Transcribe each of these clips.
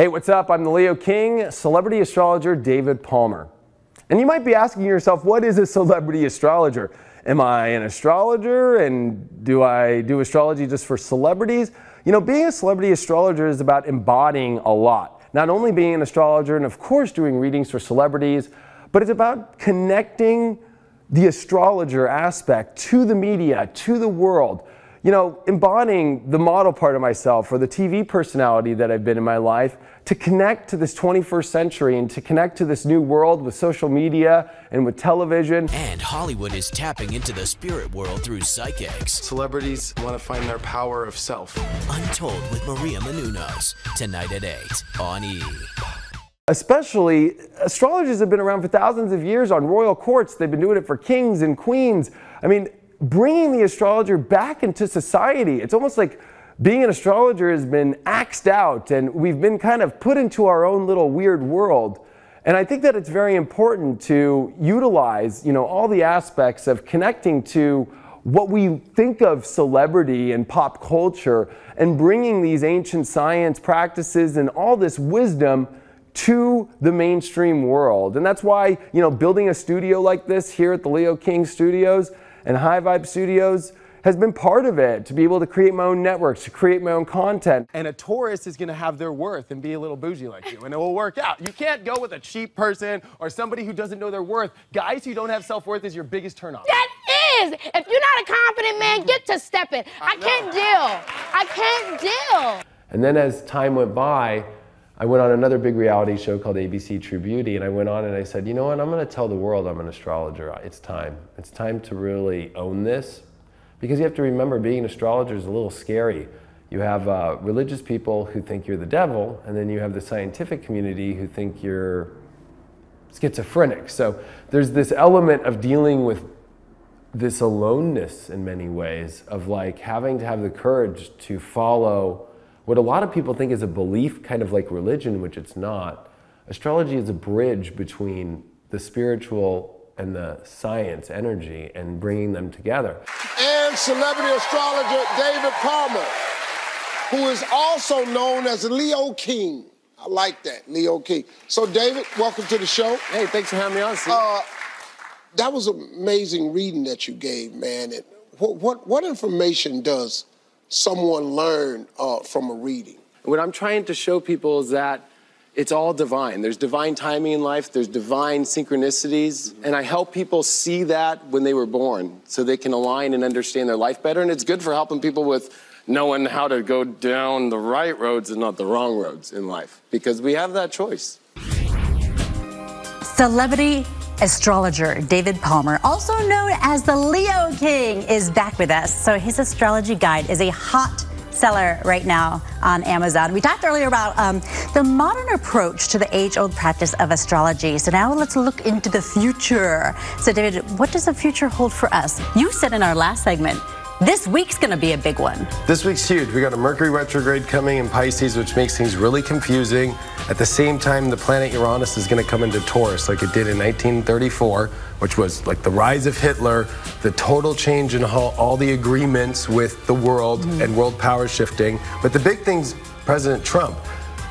Hey, what's up? I'm the Leo King, celebrity astrologer David Palmer. And you might be asking yourself, what is a celebrity astrologer? Am I an astrologer, and do I do astrology just for celebrities? You know, being a celebrity astrologer is about embodying a lot. Not only being an astrologer and of course doing readings for celebrities, but it's about connecting the astrologer aspect to the media, to the world. You know, embodying the model part of myself or the TV personality that I've been in my life to connect to this 21st century and to connect to this new world with social media and with television. And Hollywood is tapping into the spirit world through psychics. Celebrities want to find their power of self. Untold with Maria Menounos, tonight at 8 on E! Especially, astrologers have been around for thousands of years on royal courts. They've been doing it for kings and queens. I mean, bringing the astrologer back into society. It's almost like being an astrologer has been axed out and we've been kind of put into our own little weird world. And I think that it's very important to utilize, you know, all the aspects of connecting to what we think of celebrity and pop culture and bringing these ancient science practices and all this wisdom to the mainstream world. And that's why, you know, building a studio like this here at the Leo King Studios and High Vibe Studios has been part of it, to be able to create my own networks, to create my own content. And a Taurus is gonna have their worth and be a little bougie like you, and it will work out. You can't go with a cheap person or somebody who doesn't know their worth. Guys who don't have self-worth is your biggest turnoff. That is! If you're not a confident man, get to stepping. I can't deal. I can't deal. And then as time went by, I went on another big reality show called ABC True Beauty, and I went on and I said, you know what, I'm gonna tell the world I'm an astrologer. It's time. It's time to really own this, because you have to remember being an astrologer is a little scary. You have religious people who think you're the devil, and then you have the scientific community who think you're schizophrenic. So there's this element of dealing with this aloneness in many ways, of like having to have the courage to follow what a lot of people think is a belief, kind of like religion, which it's not. Astrology is a bridge between the spiritual and the science energy and bringing them together. And celebrity astrologer David Palmer, who is also known as Leo King. I like that, Leo King. So David, welcome to the show. Hey, thanks for having me on, Steve. That was an amazing reading that you gave, man. And what information does someone learn from a reading? What I'm trying to show people is that it's all divine. There's divine timing in life, there's divine synchronicities, and I help people see that when they were born so they can align and understand their life better, and it's good for helping people with knowing how to go down the right roads and not the wrong roads in life, because we have that choice. Celebrity astrologer David Palmer, also known as the Leo King, is back with us. So his astrology guide is a hot seller right now on Amazon. We talked earlier about the modern approach to the age-old practice of astrology. So now let's look into the future. So David, what does the future hold for us? You said in our last segment, this week's gonna be a big one. This week's huge. We got a Mercury retrograde coming in Pisces, which makes things really confusing. At the same time, the planet Uranus is gonna come into Taurus like it did in 1934, which was like the rise of Hitler, the total change in all the agreements with the world and world power shifting. But the big thing's President Trump.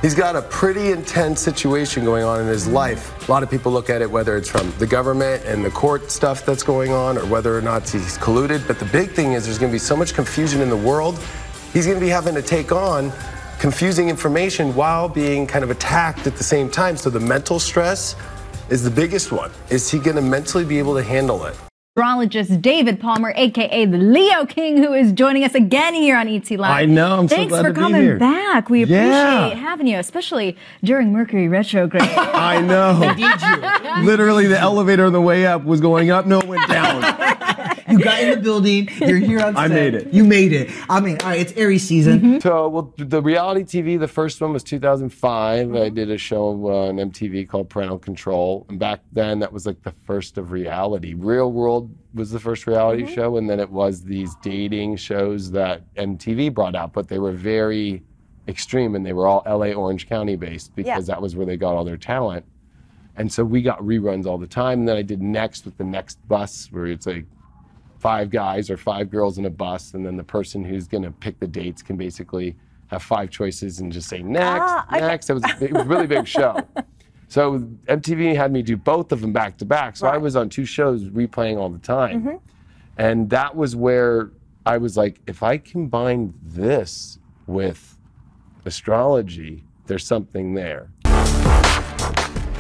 He's got a pretty intense situation going on in his life. A lot of people look at it, whether it's from the government and the court stuff that's going on or whether or not he's colluded. But the big thing is there's going to be so much confusion in the world. He's going to be having to take on confusing information while being kind of attacked at the same time. So the mental stress is the biggest one. Is he going to mentally be able to handle it? Astrologist David Palmer, aka the Leo King, who is joining us again here on ET Live. I know, I'm so glad to be here. Thanks for coming back. We appreciate having you, especially during Mercury retrograde. I know. They need you. Literally, the elevator on the way up was going up, no, it went down. You got in the building, you're here on set. I made it. You made it. I mean, all right, it's Aries season. So, well, the reality TV, the first one was 2005. I did a show on MTV called Parental Control. And back then, that was like the first of reality. Real World was the first reality show, and then it was these dating shows that MTV brought out, but they were very extreme, and they were all LA Orange County based, because that was where they got all their talent. And so we got reruns all the time. And then I did Next with the Next bus, where it's like 5 guys or 5 girls in a bus, and then the person who's gonna pick the dates can basically have 5 choices and just say next, next. It was a really big show. So MTV had me do both of them back to back. So I was on 2 shows replaying all the time. Mm-hmm. And that was where I was like, if I combine this with astrology, there's something there.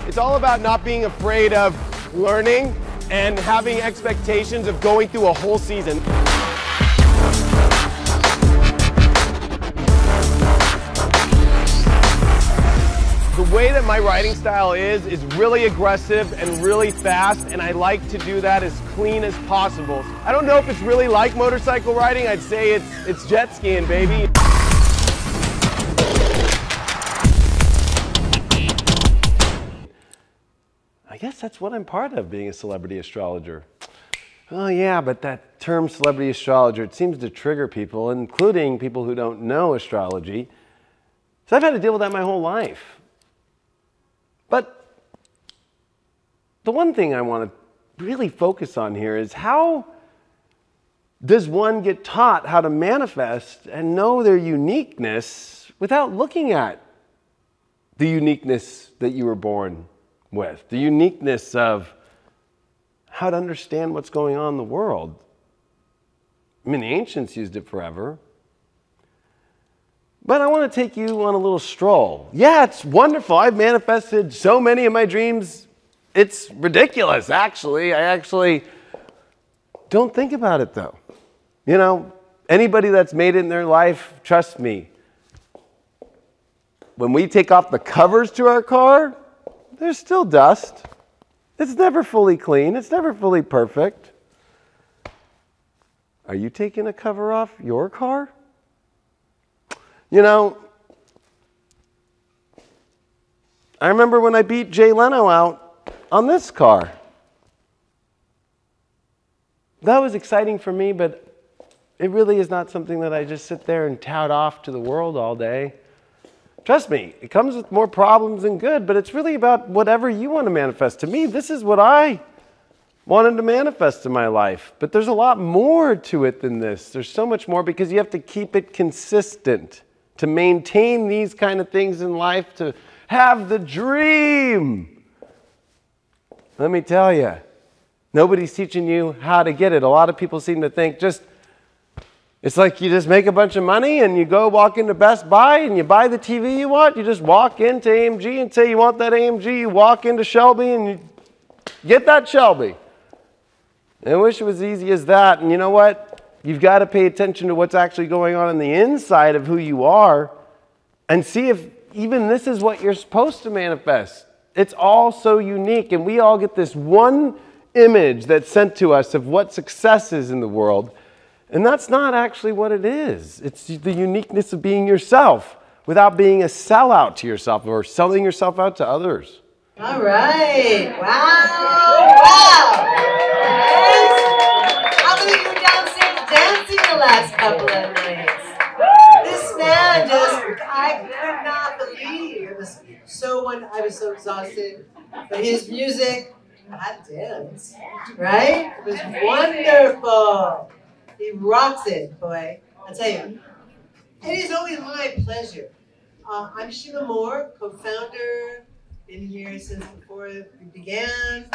It's all about not being afraid of learning and having expectations of going through a whole season. The way that my writing style is really aggressive and really fast, and I like to do that as clean as possible. I don't know if it's really like motorcycle riding. I'd say it's jet skiing, baby. I guess that's what I'm part of, being a celebrity astrologer. Oh yeah, but that term celebrity astrologer, it seems to trigger people, including people who don't know astrology. So I've had to deal with that my whole life. But the one thing I want to really focus on here is, how does one get taught how to manifest and know their uniqueness without looking at the uniqueness that you were born with, the uniqueness of how to understand what's going on in the world? I mean, the ancients used it forever. But I want to take you on a little stroll. Yeah, it's wonderful. I've manifested so many of my dreams. It's ridiculous, actually. I actually don't think about it, though. You know, anybody that's made it in their life, trust me, when we take off the covers to our car, there's still dust. It's never fully clean. It's never fully perfect. Are you taking a cover off your car? You know, I remember when I beat Jay Leno out on this car. That was exciting for me, but it really is not something that I just sit there and tout off to the world all day. Trust me, it comes with more problems than good, but it's really about whatever you want to manifest. To me, this is what I wanted to manifest in my life. But there's a lot more to it than this. There's so much more, because you have to keep it consistent. To maintain these kind of things in life, to have the dream. Let me tell you, nobody's teaching you how to get it. A lot of people seem to think it's like you just make a bunch of money and you go walk into Best Buy and you buy the TV you want. You just walk into AMG and say you want that AMG. You walk into Shelby and you get that Shelby. And I wish it was easy as that. And you know what? You've got to pay attention to what's actually going on the inside of who you are, and see if even this is what you're supposed to manifest. It's all so unique, and we all get this one image that's sent to us of what success is in the world, and that's not actually what it is. It's the uniqueness of being yourself without being a sellout to yourself or selling yourself out to others. All right. Wow. Last couple of nights. This man I could not believe. It was I was so exhausted. But his music, I danced. Right? It was wonderful. He rocks it, boy. I tell you. It is always my pleasure. I'm Sheila Moore, co-founder, been here since before it began.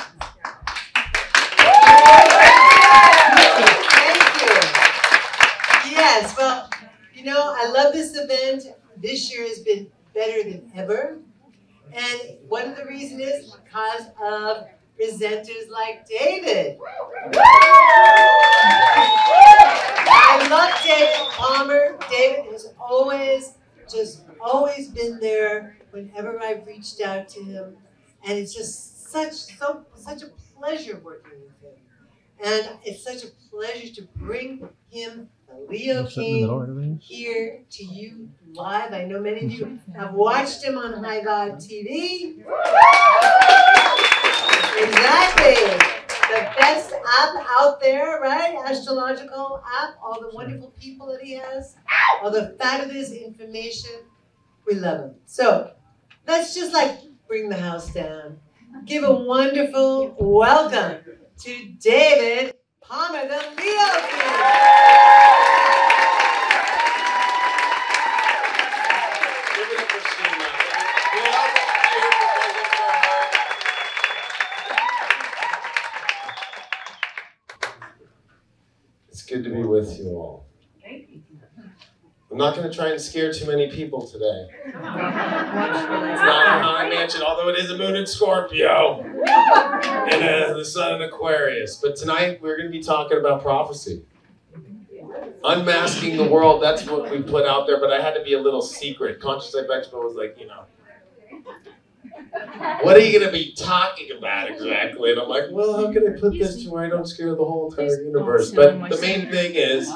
Yes, well, you know, I love this event. This year has been better than ever. And one of the reasons is because of presenters like David. I love David Palmer. David has always been there whenever I've reached out to him. And it's just such a pleasure working with him. And it's such a pleasure to bring him Leo King here to you live. I know many of you have watched him on High Vibe TV. Exactly. The best app out there, right? Astrological app. All the wonderful people that he has. All the fabulous information. We love him. So let's just bring the house down. Give a wonderful welcome to David Palmer, the Leo King. good to be with you all. Thank you. I'm not going to try and scare too many people today. It's not a high mansion, although it is a moon in Scorpio and the sun in Aquarius. But tonight we're going to be talking about prophecy. Unmasking the world, that's what we put out there, but I had to be a little secret. Conscious Life Expo was like, you know, what are you going to be talking about exactly? And I'm like, well, how can I put this to where I don't scare the whole entire universe? But the main thing is,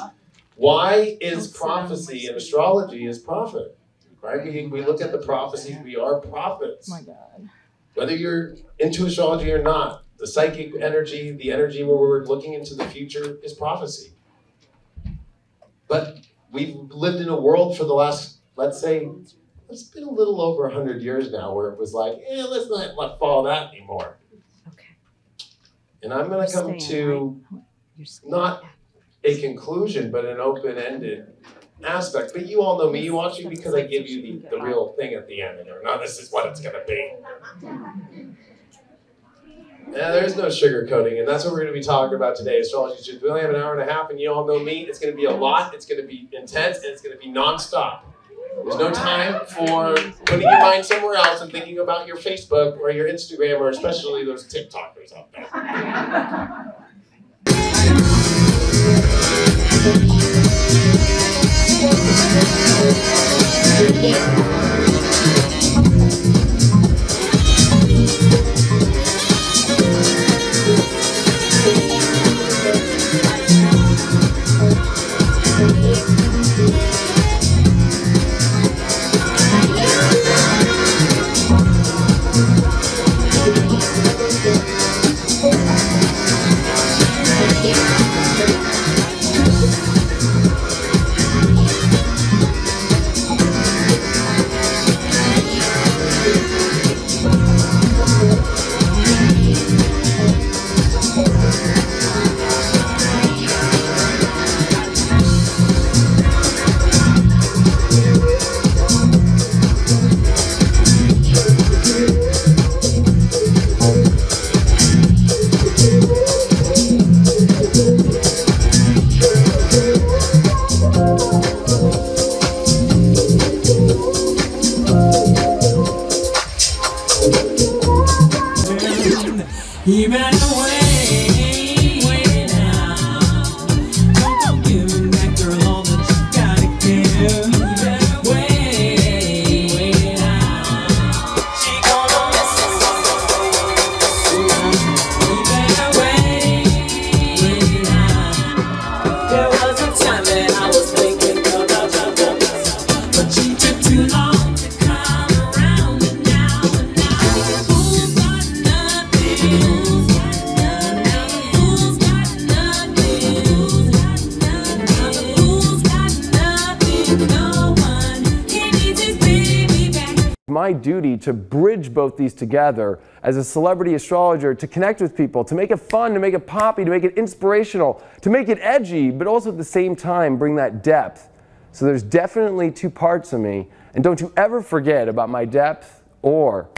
why is prophecy and astrology is prophet, right? We look at the prophecies, we are prophets. My God. Whether you're into astrology or not, the psychic energy, the energy where we're looking into the future is prophecy. But we've lived in a world for the last, let's say, it's been a little over 100 years now where it was like, eh, let's not let fall that anymore. Okay. And I'm going to come to not a conclusion, but an open-ended aspect. But you all know me. You watch me because I give you the real thing at the end. And you're, no, this is what it's going to be. Yeah, there's no sugarcoating, and that's what we're going to be talking about today. Astrology should really have an hour and a half, and you all know me. It's going to be a lot. It's going to be intense, and it's going to be nonstop. There's no time for putting your mind somewhere else and thinking about your Facebook or your Instagram, or especially those TikTokers out there. My duty to bridge both these together as a celebrity astrologer, to connect with people, to make it fun, to make it poppy, to make it inspirational, to make it edgy, but also at the same time bring that depth. So there's definitely two parts of me, and don't you ever forget about my depth or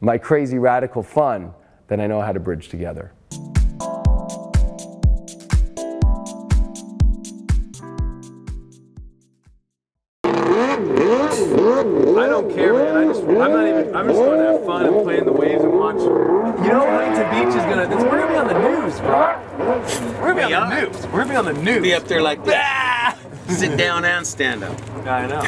my crazy radical fun that I know how to bridge together. I don't care, man. I'm just going to have fun and play in the waves and watch. You know, Huntington Beach is going to. We're going to be on the news, bro. We're going to be on the news. We're going to be on the news. Be up there like that. Sit down and stand up. I know.